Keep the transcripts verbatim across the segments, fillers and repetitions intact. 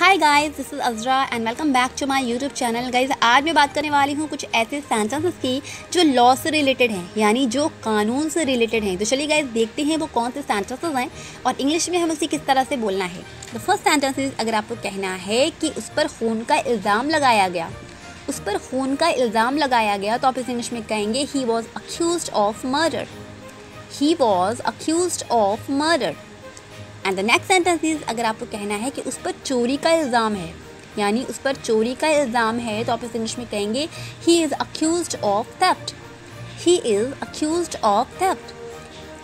Hi guys, this is Azra and welcome back to my YouTube channel. Guys, आज मैं बात करने वाली हूँ कुछ ऐसे सेंटेंसेस की जो लॉ से रिलेटेड हैं, यानी जो कानून से रिलेटेड हैं। तो चलिए गाइस देखते हैं वो कौन से सेंटेंसेस हैं और इंग्लिश में हमें उसे किस तरह से बोलना है। द फर्स्ट सेंटेंस इज, अगर आपको कहना है कि उस पर खून का इल्ज़ाम लगाया गया, उस पर खून का इल्ज़ाम लगाया गया, तो आप इस इंग्लिश में कहेंगे he was accuse of murder, he was accuse of murder. And the next sentence is, अगर आपको कहना है कि उस पर चोरी का इल्ज़ाम है, यानी उस पर चोरी का इल्ज़ाम है, तो आप इस इंग्लिश में कहेंगे he is accuse of theft, he is accuse of theft.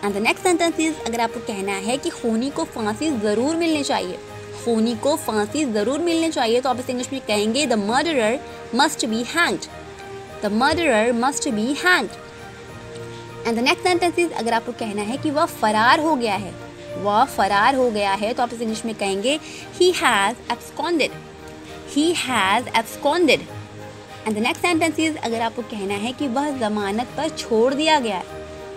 And the next sentence is, अगर आपको कहना है कि खूनी को फांसी ज़रूर मिलनी चाहिए, खूनी को फांसी ज़रूर मिलनी चाहिए, तो आप इस इंग्लिश में कहेंगे the murderer must be hanged, the murderer must be hanged. And the next sentence is, अगर आपको कहना है कि वह फरार हो गया है, वह फरार हो गया है, तो आप इस इंग्लिश में कहेंगे he has absconded, he has absconded। And the next sentence is, अगर आपको कहना है कि वह ज़मानत पर छोड़ दिया गया,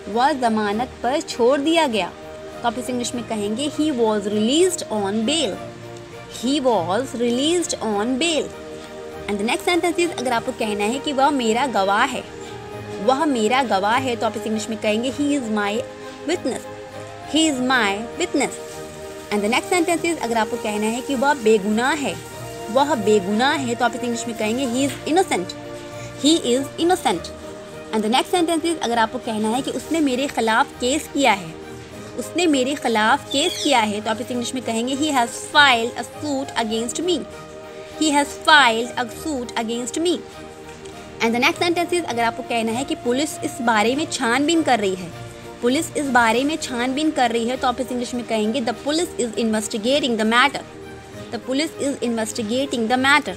वह ज़मानत पर छोड़ दिया गया, तो आप इस इंग्लिश में कहेंगे he was released on bail, he was released on bail। And the next sentence is, अगर आपको कहना है कि वह मेरा गवाह है, वह मेरा गवाह है, तो आप इस इंग्लिश में कहेंगे he is my witness, He is my witness। And the next sentence is, अगर आपको कहना है कि वह बेगुनाह है, वह बेगुनाह है, तो आप इस इंग्लिश में कहेंगे he is innocent, he is innocent। And the next sentence is, अगर आपको कहना है कि उसने मेरे खिलाफ केस किया है, उसने मेरे खिलाफ केस किया है, तो आप इस इंग्लिश में कहेंगे he has filed a suit against me, he has filed a suit against me। And the next sentence is, अगर आपको कहना है कि पुलिस इस बारे में छानबीन कर रही है, पुलिस इस बारे में छानबीन कर रही है, तो आप इस इंग्लिश में कहेंगे the police is investigating the matter, the police is investigating the matter.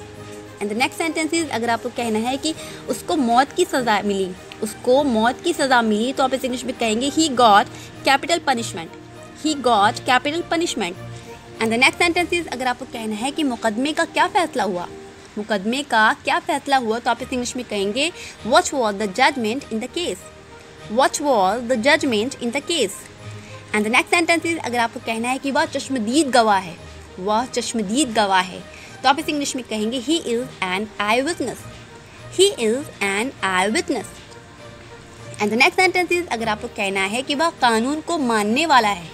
And the next sentence is, अगर आपको कहना है कि उसको मौत की सज़ा मिली, उसको मौत की सज़ा मिली, तो आप इस इंग्लिश में कहेंगे he got capital punishment, he got capital punishment. And the next sentence is, अगर आपको कहना है कि मुकदमे का क्या फ़ैसला हुआ, मुकदमे का क्या फ़ैसला हुआ, तो आप इस इंग्लिश में कहेंगे what was the judgement in the case, What was the judgment in the case? And the next sentence is, अगर आपको कहना है कि वह चश्मदीद गवाह है, वह चश्मदीद गवाह है, तो आप इस इंग्लिश में कहेंगे he is an eyewitness, he is an eyewitness। And the next sentence is, अगर आपको कहना है कि वह कानून को मानने वाला है,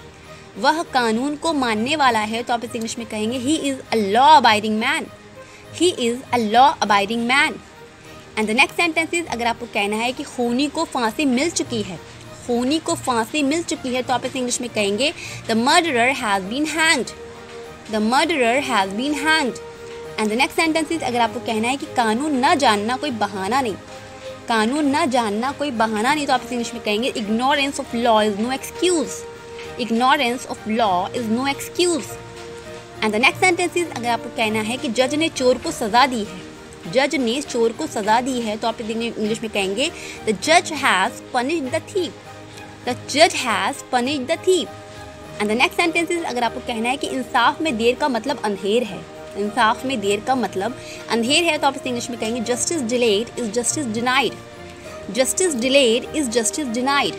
वह कानून को मानने वाला है, तो आप इस इंग्लिश में कहेंगे he is a law abiding man, he is a law abiding man। And the next sentence is, अगर आपको कहना है कि खूनी को फांसी मिल चुकी है, खूनी को फांसी मिल चुकी है, तो आप इस इंग्लिश में कहेंगे the murderer has been hanged, the murderer has been hanged. And the next sentence is, अगर आपको कहना है कि कानून न जानना कोई बहाना नहीं, कानून न जानना कोई बहाना नहीं, तो आप इस इंग्लिश में कहेंगे ignorance of law is no excuse, ignorance of law is no excuse. And the next sentence is, अगर आपको कहना है कि जज ने चोर को सज़ा दी है, जज ने चोर को सज़ा दी है, तो आप इंग्लिश में कहेंगे द जज has punished the thief, the जज has punished the thief. And the next sentence is, अगर आपको कहना है कि इंसाफ में देर का मतलब अंधेर है, इंसाफ में देर का मतलब अंधेर है, तो आप इस इंग्लिश में कहेंगे justice delayed is justice denied, justice delayed is justice denied.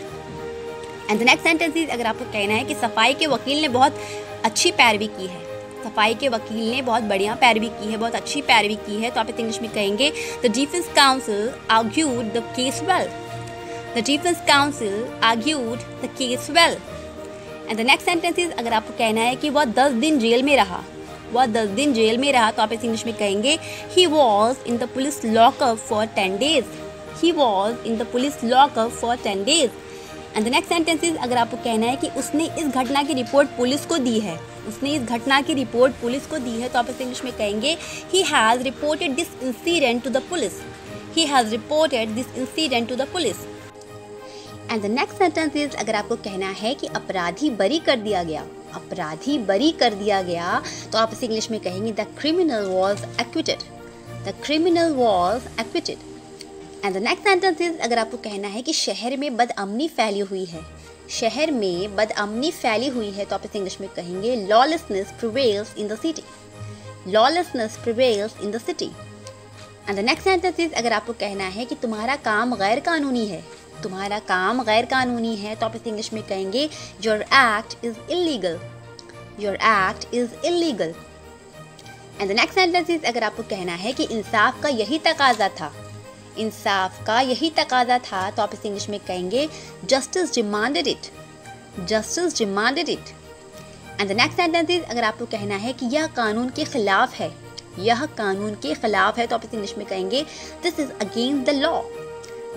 And the next sentence is, अगर आपको कहना है कि सफाई के वकील ने बहुत अच्छी पैरवी की है, सफाई के वकील ने बहुत बढ़िया पैरवी की है, बहुत अच्छी पैरवी की है, तो आप इस इंग्लिश में कहेंगे the defence counsel argued the case well, the defence counsel argued the case well. And the next sentence is, अगर आपको कहना है कि वह दस दिन जेल में रहा, वह दस दिन जेल में रहा, तो आप इस इंग्लिश में कहेंगे he was in the police lockup for ten days, he was in the police lockup for ten days. And the next sentence is, अगर आपको कहना है कि उसने इस घटना की रिपोर्ट पुलिस को दी है, उसने इस घटना की रिपोर्ट पुलिस को दी है, तो आप इस इंग्लिश में कहेंगे he has reported this incident to the police, he has reported this incident to the police. And the next sentence is, अगर आपको कहना है कि अपराधी बरी कर दिया गया, अपराधी बरी कर दिया गया, तो आप इस इंग्लिश में कहेंगे the criminal was acquitted, the criminal was acquitted. And the next sentence is, अगर आपको कहना है कि शहर में बदअमनी फैली हुई है, शहर में बदअमनी फैली हुई है, तो आप इस इंग्लिश में कहेंगे lawlessness prevails in the city, lawlessness prevails in the city. And the next sentence is, अगर आपको कहना है कि तुम्हारा काम गैर कानूनी है, तुम्हारा काम गैर कानूनी है, तो आप इस इंग्लिश में कहेंगे your act is illegal, your act is illegal. And the next sentence is, अगर आपको कहना है कि इंसाफ का यही तकाजा था, इंसाफ का यही तकाजा था, तो आप इसे इंग्लिश में कहेंगे justice demanded it, justice demanded it. And the next sentence is, अगर आपको कहना है कि यह कानून के खिलाफ है, यह कानून के खिलाफ है, तो आप इसे इंग्लिश में कहेंगे this is against the law,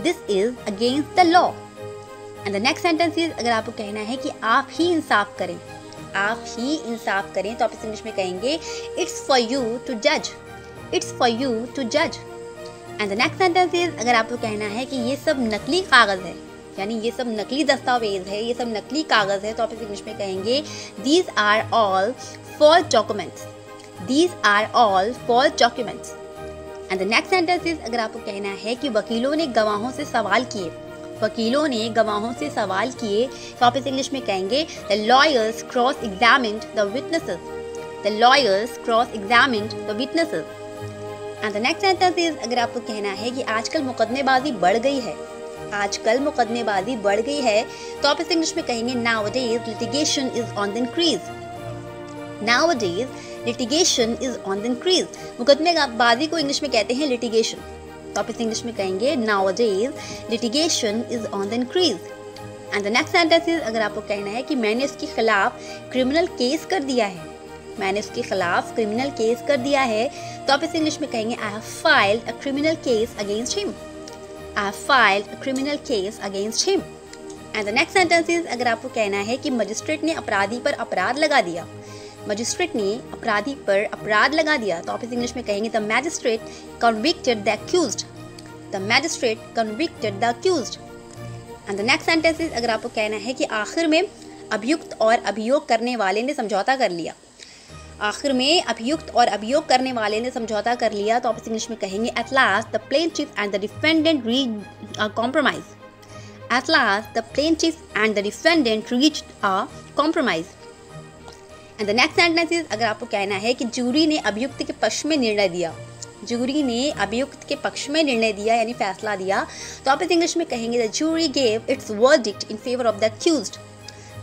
this is against the law. And the next sentence is, अगर आपको कहना है कि आप ही इंसाफ करें, आप ही इंसाफ करें, तो आप इसे इंग्लिश में कहेंगे इट्स फॉर यू टू जज, इट्स फॉर यू टू जज। And the next sentence is, अगर आपको कहना है कि ये सब नकली कागज़ है, यानी ये सब नकली दस्तावेज है, ये सब नकली कागज़ है, तो आप इसे इंग्लिश में कहेंगे these are all false documents, these are all false documents. And the next sentence is, अगर आपको कहना है कि वकीलों ने गवाहों से सवाल किए, वकीलों ने गवाहों से सवाल किए, तो आप इसे इंग्लिश में कहेंगे the lawyers cross examined the witnesses, the lawyers cross examined the witnesses. And the next sentence is, अगर आपको कहना है कि आजकल मुकदमेबाजी बढ़ गई है, आजकल मुकदमेबाजी बढ़ गई है, तो आप इसे इंग्लिश में कहेंगे nowadays litigation is on the increase, nowadays litigation is on the increase. मुकदमेबाजी को इंग्लिश में कहते हैं लिटिगेशन, तो आप इसे इंग्लिश में कहेंगे nowadays litigation is on the increase. And the next sentence is, अगर आपको कहना है कि मैंने उसके खिलाफ क्रिमिनल केस कर दिया है, मैंने उसके खिलाफ क्रिमिनल केस कर दिया है, तो आप इसे इंग्लिश में कहेंगे I have filed a criminal case against him, I have filed a criminal case against him. And the next sentence is, अगर आपको कहना है कि मजिस्ट्रेट ने अपराधी पर अपराध लगा दिया, मजिस्ट्रेट ने अपराधी पर अपराध लगा दिया, तो आप इसे इंग्लिश में कहेंगे the magistrate convicted the accused, the magistrate convicted the accused. And the next sentence is, अगर आपको कहना है कि आखिर में अभियुक्त और अभियोग करने वाले ने समझौता कर लिया, आखिर में अभियुक्त और अभियोग करने वाले ने समझौता कर लिया, तो आप इसे इंग्लिश में कहेंगे at last the plaintiff and the defendant reached a compromise, at last the plaintiff and the defendant reached a compromise. And the next sentence is, अगर आपको कहना है कि जूरी ने अभियुक्त के पक्ष में निर्णय दिया, जूरी ने अभियुक्त के पक्ष में निर्णय दिया, यानी फैसला दिया, तो आप इसे इंग्लिश में कहेंगे the jury gave its verdict in favour of the accused,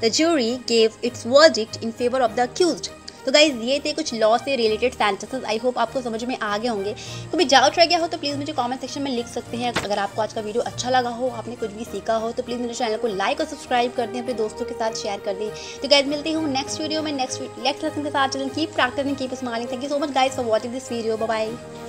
the jury gave its verdict in favour of the accused. तो गाइज ये थे कुछ लॉ से रिलेटेड सेंटेंसेस, आई होप आपको समझ में आ गए होंगे। कभी डाउट रह गया हो तो प्लीज़ मुझे कमेंट सेक्शन में लिख सकते हैं। अगर आपको आज का वीडियो अच्छा लगा हो, आपने कुछ भी सीखा हो, तो प्लीज़ मेरे चैनल को लाइक और सब्सक्राइब कर दें, अपने दोस्तों के साथ शेयर कर दें। तो गाइज मिलती हूँ नेक्स्ट वीडियो में, नेक्स्ट नेक्स्ट लेसन के साथ। चलें keep practising, keep smiling. Thank you so much guys for watching this video. Bye bye.